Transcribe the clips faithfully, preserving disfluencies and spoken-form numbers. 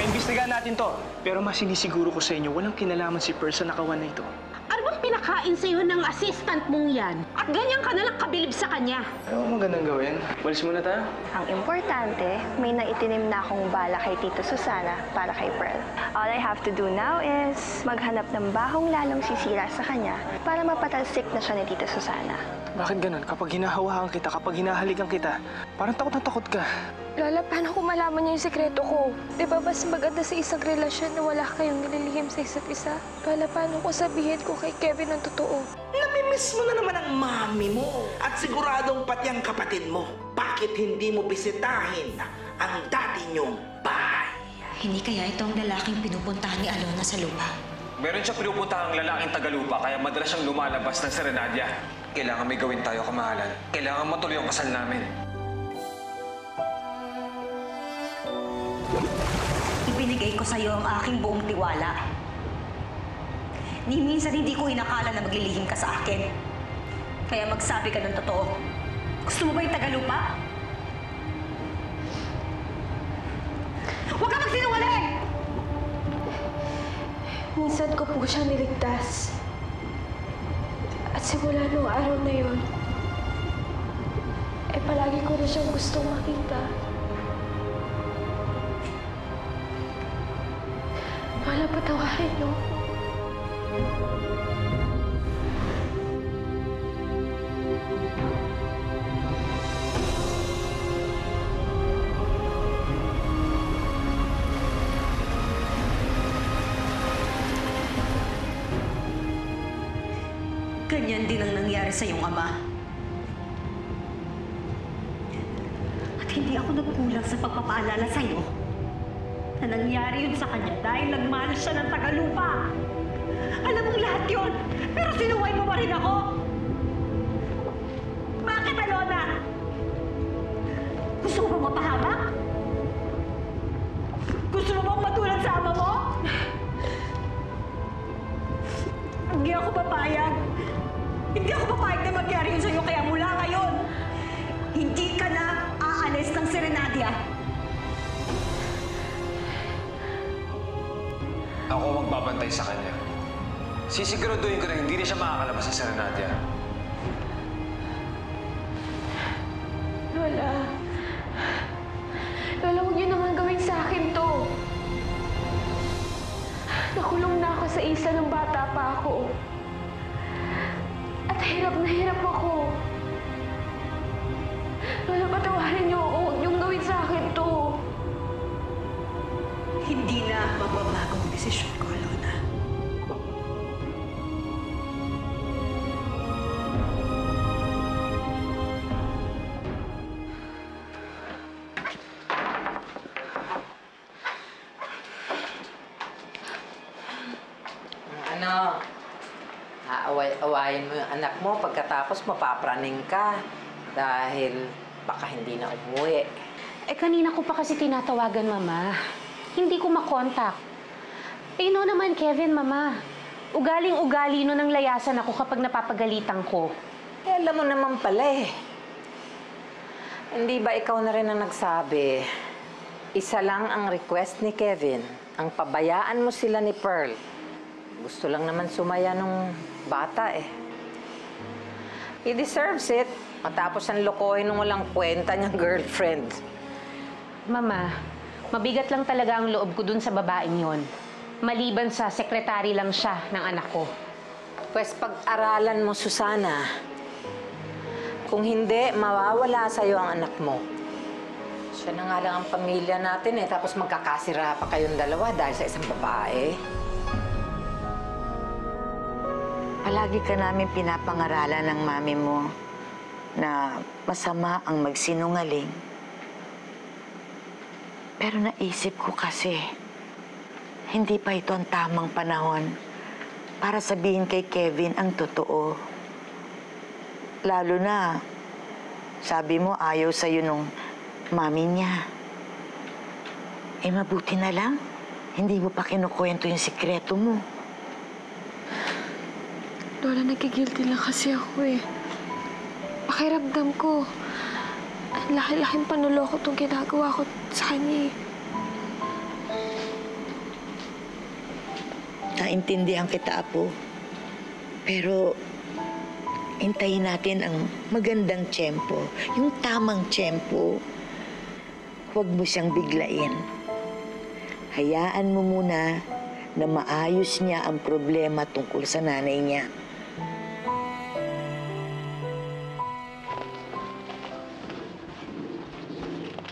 Paimbestigahan natin to. Pero mas sinisiguro ko sa inyo, walang kinalaman si Pearl sa nakawan na ito. Ano bang pinakain sa'yo ng assistant mong yan? At ganyan ka nalang kabilib sa kanya. Ano ang magandang gawin? Walis muna tayo. Ang importante, may naitinim na akong bala kay Tito Susana para kay Pearl. All I have to do now is maghanap ng bahong lalong sisira sa kanya para mapatalsik na siya ni Tito Susana. Bakit ganun? Kapag hinahawakan kita, kapag hinahalikan kita, parang takot na takot ka. Lola, paano kung malaman niyo yung sekreto ko? Di ba mas maganda sa isang relasyon na wala kayong nililihim sa isa't isa? Lola, paano ko sabihin ko kay Kevin ang totoo? Namimiss mo na naman ang mami mo at siguradong pati ang kapatid mo. Bakit hindi mo bisitahin ang dati niyong bahay? Hindi kaya itong lalaking pinupuntahan ni Alona sa lupa? Meron siya pinupuntahan ang lalaking tagalupa kaya madalas siyang lumalabas ng Serenadia. Kailangan may gawin tayo, kamahalan. Kailangan matuloy ang kasal namin. Ibinigay ko sa'yo ang aking buong tiwala. Ni minsan hindi ko inakala na maglilihim ka sa akin. Kaya magsabi ka ng totoo. Gusto mo ba yung tagalupa? Huwag ka magsinungaling! Minsan ko po siya niligtas. At simula noong araw na yun, eh palagi ko na siyang gustong makita. Wala, patawarin niyo. Ganyan din ang nangyari sa iyong ama. At hindi ako nagkulang sa pagpapaalala sa iyo na nangyari yun sa kanya dahil nagmahal siya ng tagalupa. Alam mong lahat yun, pero sinuway mo pa rin ako. Bakit, Alona? Gusto mo bang mapahamak? Gusto mo bang matulad sa ama mo? Hindi ako papayag. Hindi ako papayag na magyari yun sa'yo, kaya mula ngayon, hindi ka na aalis ng Serenadia. Ako magbabantay sa kanya. Sisiguraduhin ko na hindi na siya makakalabas sa Serenadia. Lola. Lola, huwag niyo naman gawin sa akin to. Nakulong na ako sa isla ng bata pa ako. At hirap na hirap ako. Lola, patawarin niyo ako. Huwag niyong gawin sa akin to. Hindi na magbabagong desisyon ko, Alona. Ano? Aaway-awayin mo yung anak mo pagkatapos mapapraning ka dahil baka hindi na umuwi. Eh, kanina ko pa kasi tinatawagan, Mama. Hindi ko makontak. Eh, no naman, Kevin, Mama. Ugaling-ugali no ng layasan ako kapag napapagalitan ko. Eh, alam mo naman pala eh. Hindi ba ikaw na rin ang nagsabi? Isa lang ang request ni Kevin. Ang pabayaan mo sila ni Pearl. Gusto lang naman sumaya nung bata eh. He deserves it. Matapos ang lokohin nung walang kwenta niyang girlfriend. Mama, mabigat lang talaga ang loob ko dun sa babaeng yon. Maliban sa sekretary lang siya ng anak ko. Pwes pag-aralan mo, Susana. Kung hindi, mawawala sa'yo ang anak mo. Siya na nga lang ang pamilya natin eh, tapos magkakasira pa kayong dalawa dahil sa isang babae. Palagi ka namin pinapangaralan ng mami mo na masama ang magsinungaling. Pero naisip ko kasi, hindi pa ito ang tamang panahon para sabihin kay Kevin ang totoo. Lalo na, sabi mo ayaw sa'yo nung mami niya. Eh mabuti na lang, hindi mo pa kinukwento yung sikreto mo. Lola, nagigilty lang kasi ako eh. Pakiramdam ko. Ang laki-laking panuloko itong ginagawa ko sa kanya. naintindihan kita, Apo. Pero hintayin natin ang magandang tiyempo, yung tamang tiyempo. Huwag mo siyang biglain. Hayaan mo muna na maayos niya ang problema tungkol sa nanay niya.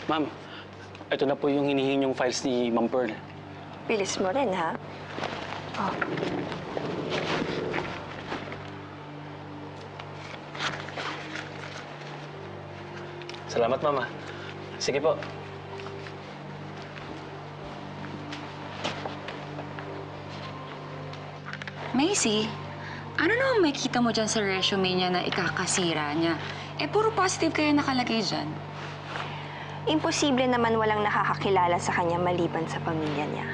Ma'am, ito na po yung hinihingi yung files ni Ma'am Pearl. Bilis mo rin, ha? Oh. Salamat, Mama. Sige po. Macy, ano naman may kita mo dyan sa resume niya na ikakasira niya? Eh, puro positive kaya nakalagay dyan. Imposible naman walang nakakakilala sa kanya maliban sa pamilya niya.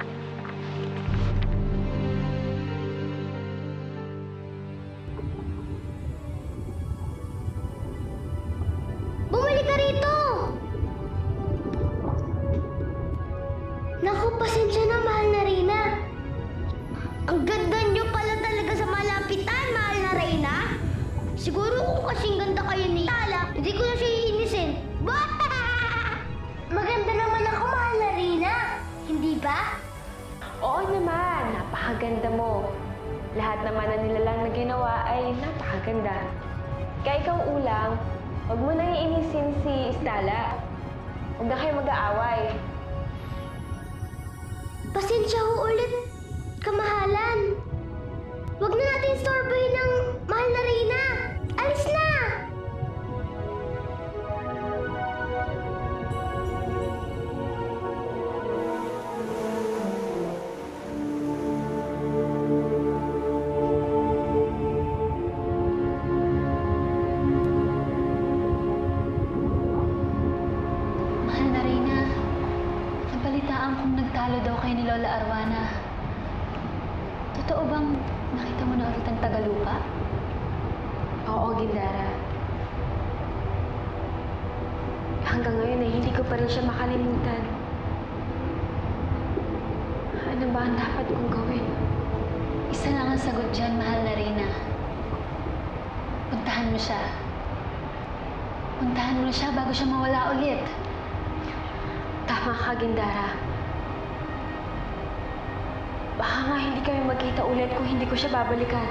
Babalikan.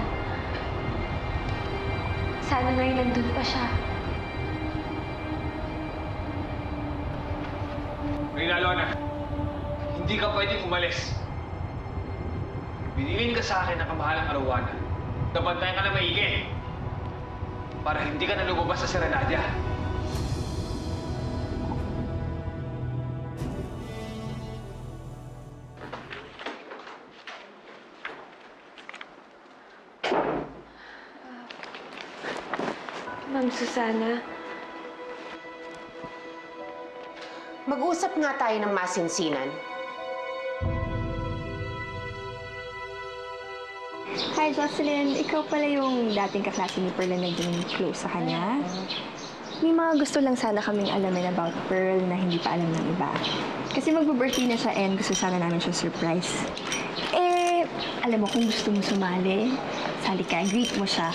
Sana ngayon nandun pa siya. Rina, Alona, hindi ka pwedeng umalis. Binilin ka sa akin na kamahalang Arowana. Nabantayan ka na maigi. Para hindi ka na lumabas sa Serenadia. Susana. Mag-usap nga tayo ng masinsinan. Hi, Jocelyn. Ikaw pala yung dating kaklase ni Pearl na naging close sa kanya. May mga gusto lang sana kaming alamin about Pearl na hindi pa alam ng iba. Kasi mag-birthday na siya and gusto sana namin siya surprise. Eh, alam mo kung gusto mo sumali, sali ka, greet mo siya.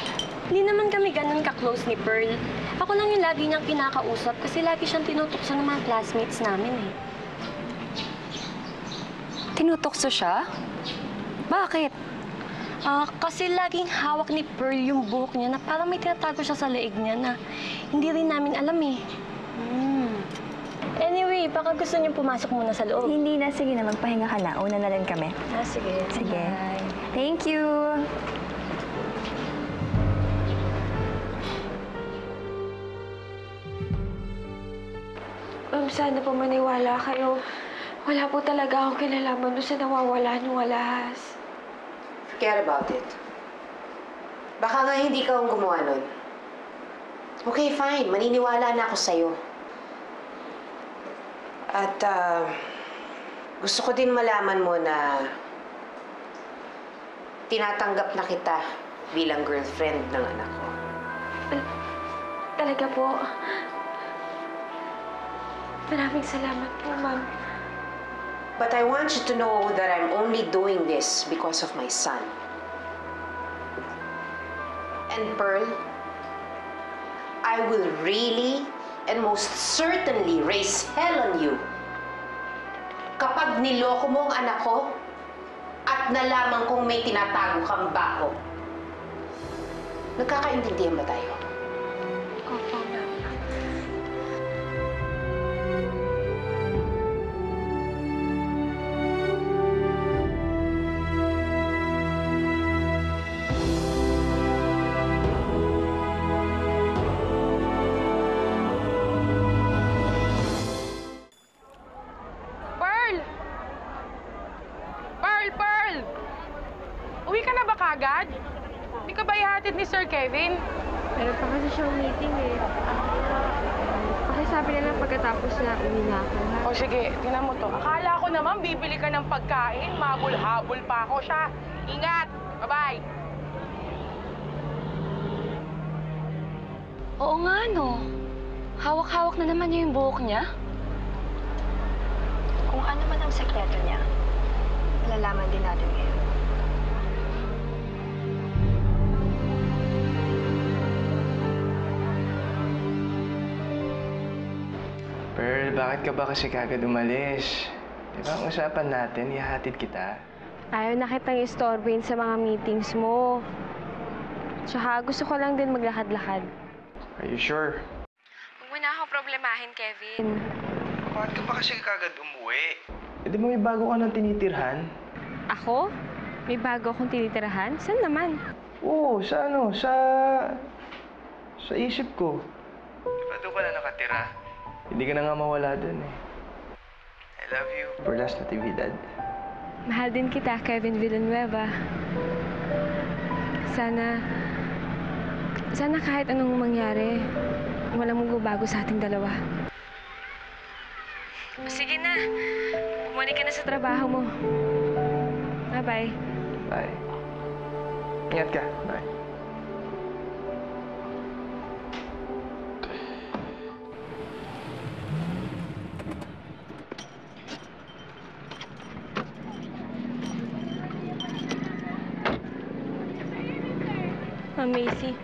Hindi naman kami ganun ka-close ni Pearl. Ako lang yung lagi niyang kinakausap kasi lagi siyang tinutokso ng mga classmates namin eh. Tinutokso siya? Bakit? Ah, uh, kasi laging hawak ni Pearl yung buhok niya na parang may tinatago siya sa leeg niya na hindi rin namin alam eh. Hmm. Anyway, baka gusto niyong pumasok muna sa loob. Hindi na. Sige na, magpahinga ka na. Una na rin kami. Ah, sige. Sige. Bye. Thank you. Ma'am, sana po maniwala kayo. Wala po talaga akong kinalaman doon sa nawawala niyong alahas. Forget about it. Baka nga hindi ka ang gumawa nun. Okay, fine. Maniniwala na ako sa'yo. At, uh, gusto ko din malaman mo na tinatanggap na kita bilang girlfriend ng anak ko. Talaga po. Maraming salamat po, Ma'am. But I want you to know that I'm only doing this because of my son. And Pearl, I will really and most certainly raise hell on you. Kapag niloko mo ang anak ko, at nalaman kong may tinatago kang bako. Nagkakaintindihan ba tayo? Opo. Agad? Hindi ka ba ihatid ni Sir Kevin? Meron pa kasi siyang meeting eh. Kasi sabi na lang pagkatapos na uwi na ako. O sige, tingnan mo to. Akala ko naman bibili ka ng pagkain. Mabul-habol pa ako siya. Ingat! Bye-bye! Oo nga, no. Hawak-hawak na naman niya yung buhok niya. Kung ano man ang sekreto niya, malalaman din natin ngayon. Pearl, bakit ka ba kasi kagad umalis? Diba ang usapan natin, ihatid kita? Ayaw na kitang istorbohin sa mga meetings mo. Tsaka gusto ko lang din maglakad-lakad. Are you sure? Huwag mo na akong problemahin, Kevin. Bakit ka ba kasi kagad umuwi? Eh, di ba may bago ka ng tinitirhan? Ako? May bago akong tinitirhan? Saan naman? Oo, sa ano? Sa... sa isip ko. Diba doon ka na nakatira? Hindi ka na nga mawala dun eh. I love you. For last natividad. Mahal din kita, Kevin Villanueva. Sana... sana kahit anong mangyari, walang magbabago sa ating dalawa. O sige na. Bumalik ka na sa trabaho mo. Bye-bye. Bye. Ingat ka. Bye. Macy.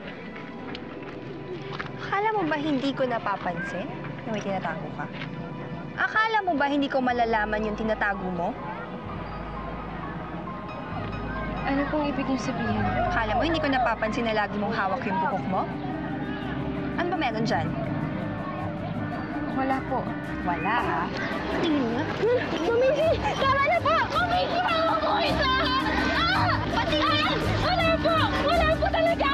Akala mo ba hindi ko napapansin na may tinatago ka? Akala mo ba hindi ko malalaman yung tinatago mo? Ano pong ibig niyong sabihin? Akala mo hindi ko napapansin na lagi mong hawak yung bukok mo? Ano ba meron dyan? Wala po. Wala, ha? Tingin nga. Macy! Tama na po! Macy! Hawak ko isa! Ah! Patingin! Wala po! Wala po talaga!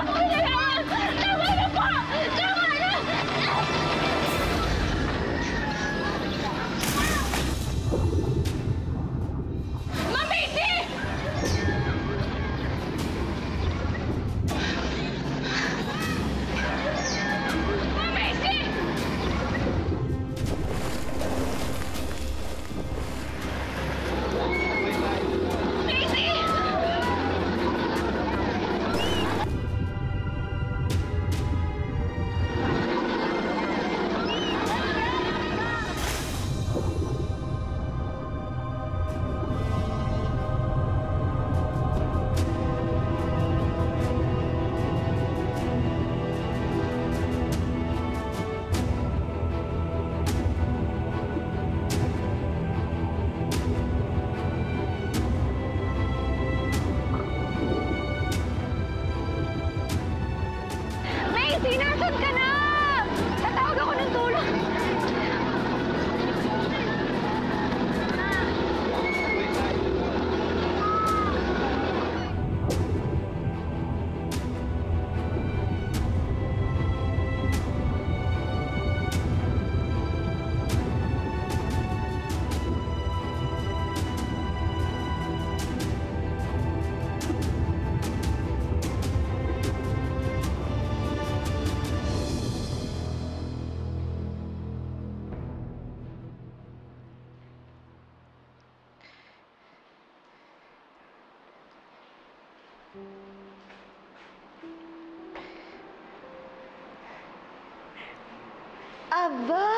Aba!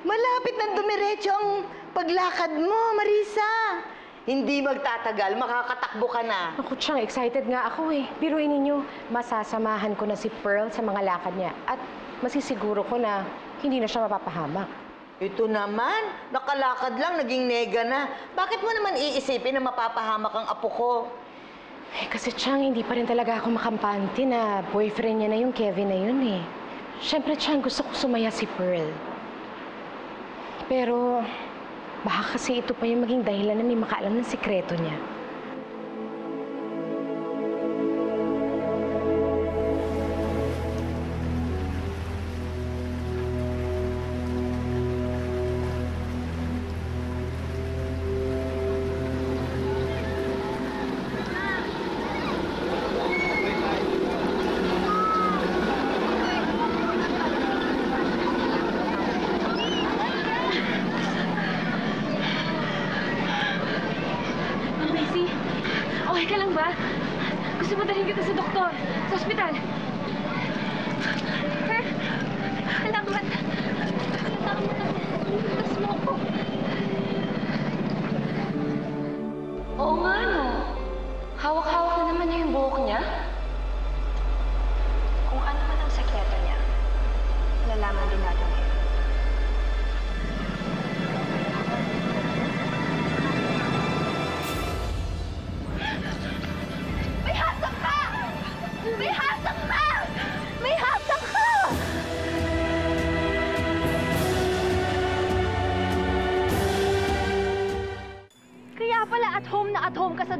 Malapit ng dumiretso ang paglakad mo, Marissa. Hindi magtatagal, makakatakbo ka na. Ako, tiyang, excited nga ako eh. Biruin ninyo, masasamahan ko na si Pearl sa mga lakad niya at masisiguro ko na hindi na siya mapapahamak. Ito naman, nakalakad lang, naging nega na. Bakit mo naman iisipin na mapapahamak ang apo ko? Eh, kasi tiyang, hindi pa rin talaga ako makampante na boyfriend niya na yung Kevin na yun eh. Siyempre, tiyang, gusto ko sumaya si Pearl. Pero baka kasi ito pa yung maging dahilan na may makaalam ng sikreto niya.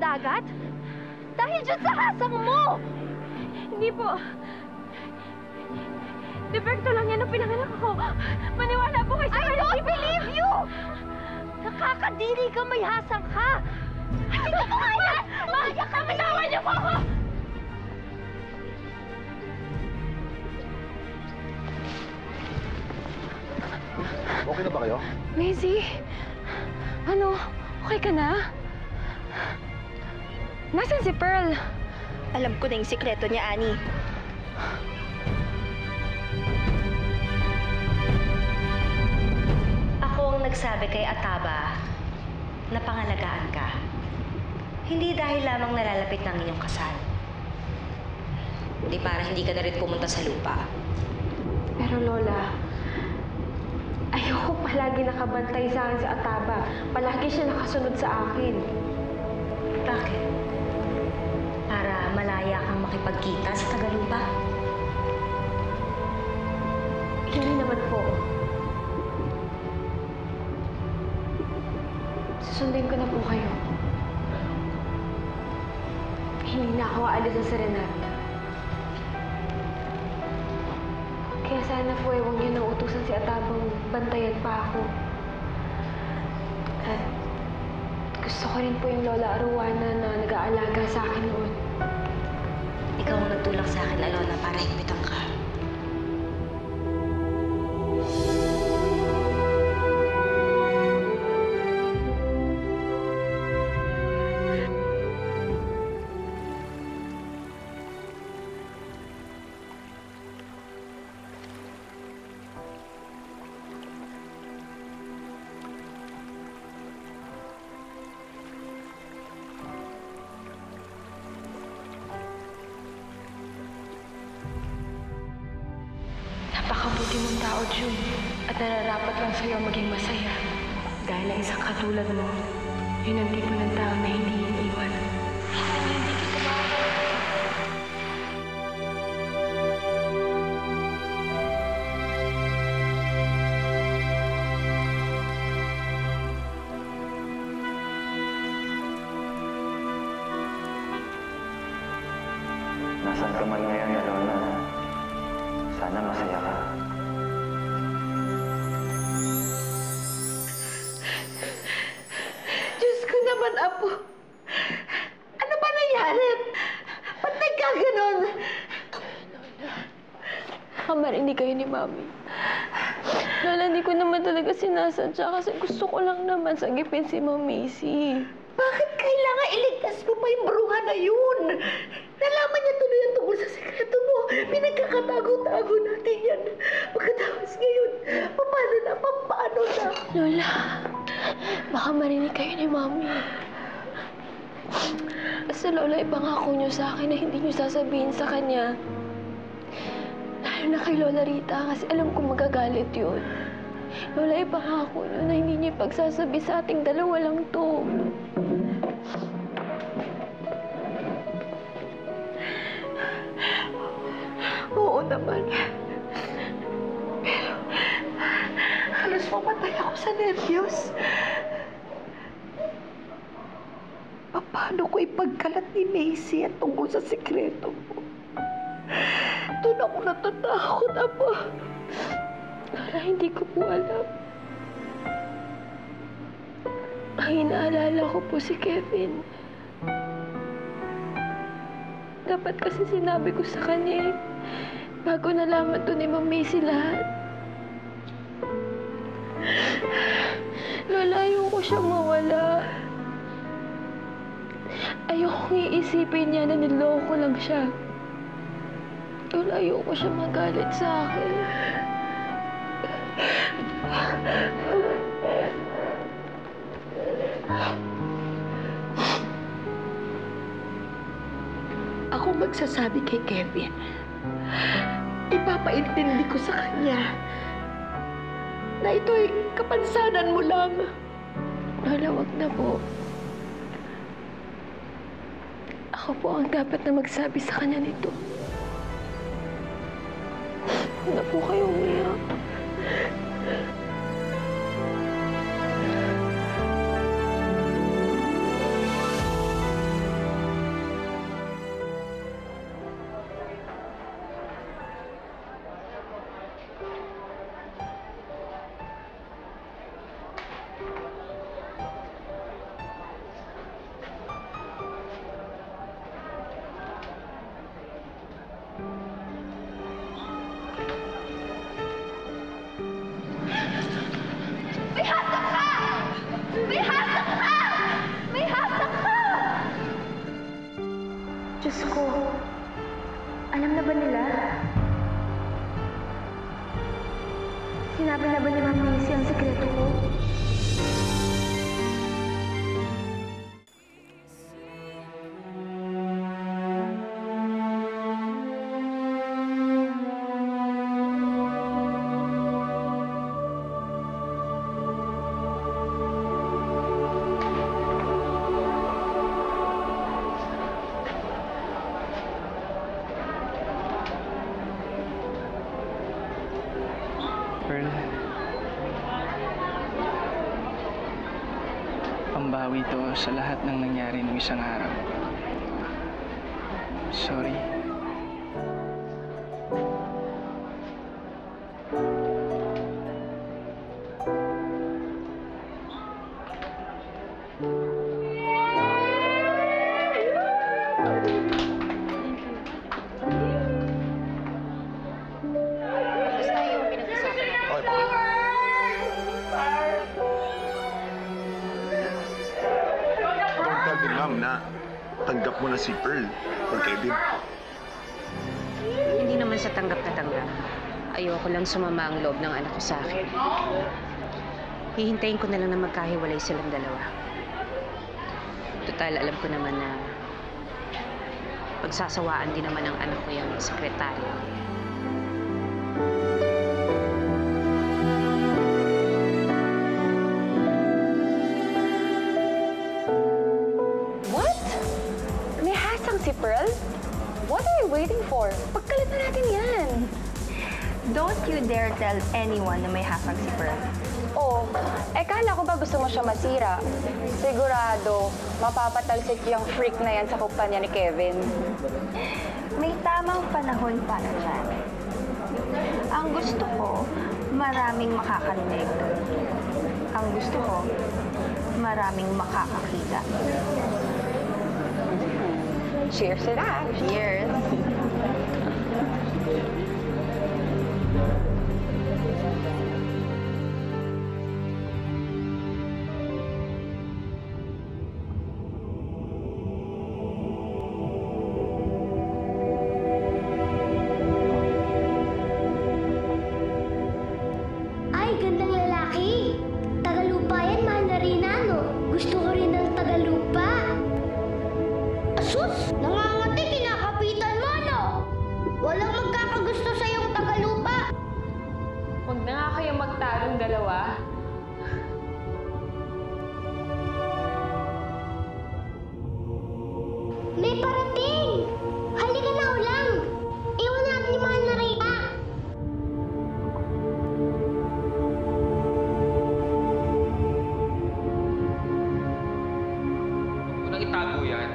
Dagat? Dahil dyan sa hasang mo! Hindi po. Depekto lang yan ang pinanganak ko. Maniwala po kayo sa I don't believe you! Nakakadiri ka, may hasang ka! Ay, hindi ko kaya! Maayak ka! Manawa niyo po ako! Okay na ba kayo? Maisie? Ano? Okay ka na? Nasaan si Pearl? Alam ko na yung sikreto niya, Annie. Ako ang nagsabi kay Ataba na pangalagaan ka. Hindi dahil lamang nalalapit ng inyong kasal. Hindi para hindi ka na rin pumunta sa lupa. Pero Lola, ayoko palagi nakabantay sa akin si Ataba. Palagi siya nakasunod sa akin. Bakit? Para malaya kang makipagkita sa Tagalupa? Hindi naman po. Susundin ko na po kayo. Hindi na ako aalis sa Serenadia. Kaya sana po ay huwag niyo na utusan si Atabang bantayan pa ako. At gusto ko rin po yung Lola Aruana na nag-aalaga sa akin noon. Ikaw ang nagtulak sa akin, Alona, para higpitan ka. At nararapat lang sa'yo maging masaya. Dahil ang isang katulad mo, yun ang tipo ng tao na hindi iniiwan. Hindi kita maaari. Nasaan ka man ngayon, Alona? Sana masaya ka. Apo, ano ba nangyari? Ba't nagkaganon? Kamar, hindi kayo ni Mami. Lola, hindi ko naman talaga sinasadya kasi gusto ko lang naman sagipin si Ma'am Maisie. Bakit kailangan iligtas ko pa yung bruha na yun? Nalaman niya tuloy ang tungkol sa sekreto mo. Pinagkakatago-tago natin yan. Pagkatapos ngayon, paano Lola, baka marinig kayo ni Mami. Kasi Lola, ipangako niyo sa akin na hindi niyo sasabihin sa kanya. Lalo na kay Lola Rita, kasi alam kong magagalit yun. Lola, ipangako niyo na hindi niyo ipagsasabi sa ating dalawa lang to. Oo naman. Pero, halos mamatay ako sa nervyos. Paano ko ipagkalat ni Macy at tungkol sa sekreto mo? Doon ako natatakot, Aba. Lola, hindi ko po alam. Ang inaalala ko po si Kevin. Dapat kasi sinabi ko sa kanya, bago nalaman to ni Mami si lahat. Lola, ayoko siyang mawala. Ayokong iisipin niya na niloko lang siya. Lola, ayoko siyang magalit sa akin. Ako magsasabi kay Kevin. Ipapaintindi ko sa kanya na ito'y kapansanan mo lang. Lola, wag na po. Ako po ang dapat na magsabi sa kanya nito. Huwag na po kayo umiyak. Sinabi na ba ni Ma'am Macy ang sekreto ko? Pambawi ito sa lahat ng nangyari ng isang araw. Sorry. Na tanggap mo na si Pearl o Kevin. Hindi naman sa tanggap na tanggap. Ayoko lang sumama ang loob ng anak ko sa akin. Hihintayin ko na lang na magkahiwalay silang dalawa. Total, alam ko naman na pagsasawaan din naman ang anak ko yung sekretaryo. Si Pearl? What are you waiting for? Pagkalat na natin yan. Don't you dare tell anyone na may hasang si Pearl. Oh, eh kala ko ba gusto mo siya masira? Sigurado, mapapatalsik yung freak na yan sa kumpanya ni Kevin. May tamang panahon para dyan. Ang gusto ko, maraming makakarinig. Ang gusto ko, maraming makakakita. Cheers to that. Cheers. Ay, gandang lalaki. kayong magtarong dalawa? May parating! Halika na ulang! Iwan natin yung mahal na Reyna! Unang itago yan.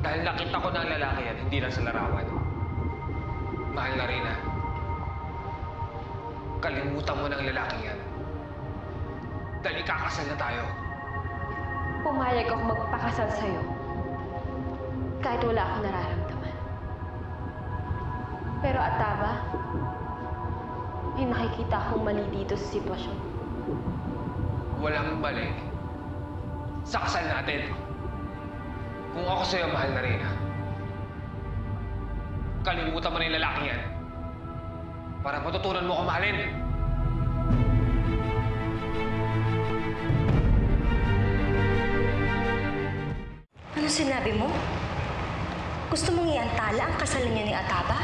Dahil nakita ko na ang lalaki yan, hindi lang sa larawan. Mahal na Reyna. Kalimutan mo ng lalaki yan. Dahil ikakasal na tayo. Pumayag ako magpakasal sa'yo. Kahit wala akong nararamdaman. Pero Ataba, may nakikita akong mali dito sa sitwasyon. Walang mali. Sa kasal natin. Kung ako sa'yo, mahal na Reyna. Kalimutan mo na yung lalaki yan. Para matutunan mo kung mahalin. Ano sinabi mo? Gusto mong iantala ang kasalan niyo ni Ataba?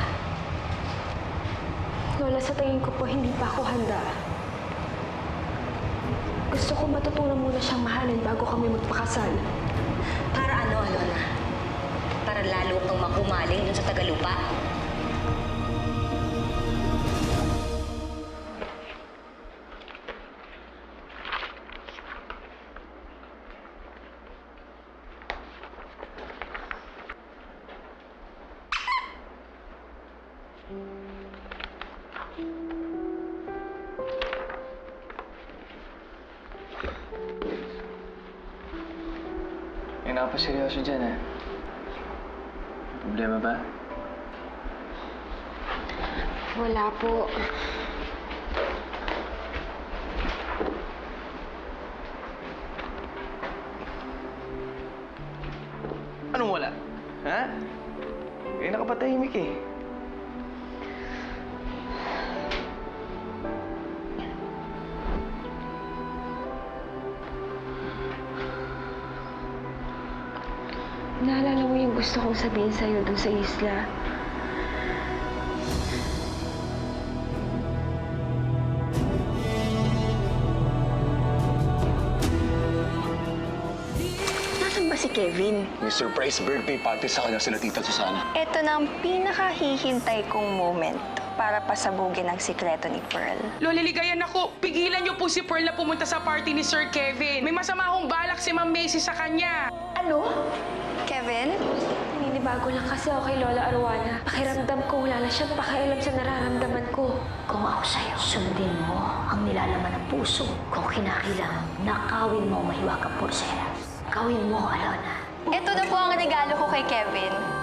Lola, sa tingin ko po, hindi pa ako handa. Gusto ko matutunan muna siyang mahalin bago kami magpakasal. Para ano, Alona? Para lalo kang makumaling dun sa Tagalupa? Napaseryoso dyan, eh. Problema ba? Wala po. Anong wala? Ha? Kaya nakapatahimik, eh. Naalala mo yung gusto kong sabihin sa'yo doon sa isla. Nasaan ba si Kevin? May surprise birthday party sa kanya sila Tita Susana. Ito na ang pinakahihintay kong moment para pasabugin ang sikreto ni Pearl. Lola, ligayan ako. Pigilan niyo po si Pearl na pumunta sa party ni Sir Kevin. May masama akong balak si Ma'am Macy sa kanya. Ano? Kevin? Naninibago lang kasi ako kay Lola Arwana. Pakiramdam ko, wala na siyang pakialam sa nararamdaman ko. Kung ako sa'yo, sundin mo ang nilalaman ng puso. Kung kinakailangan, nakawin mo mahiwagang pursera. Kawin mo, Alona. Ito na po ang regalo ko kay Kevin.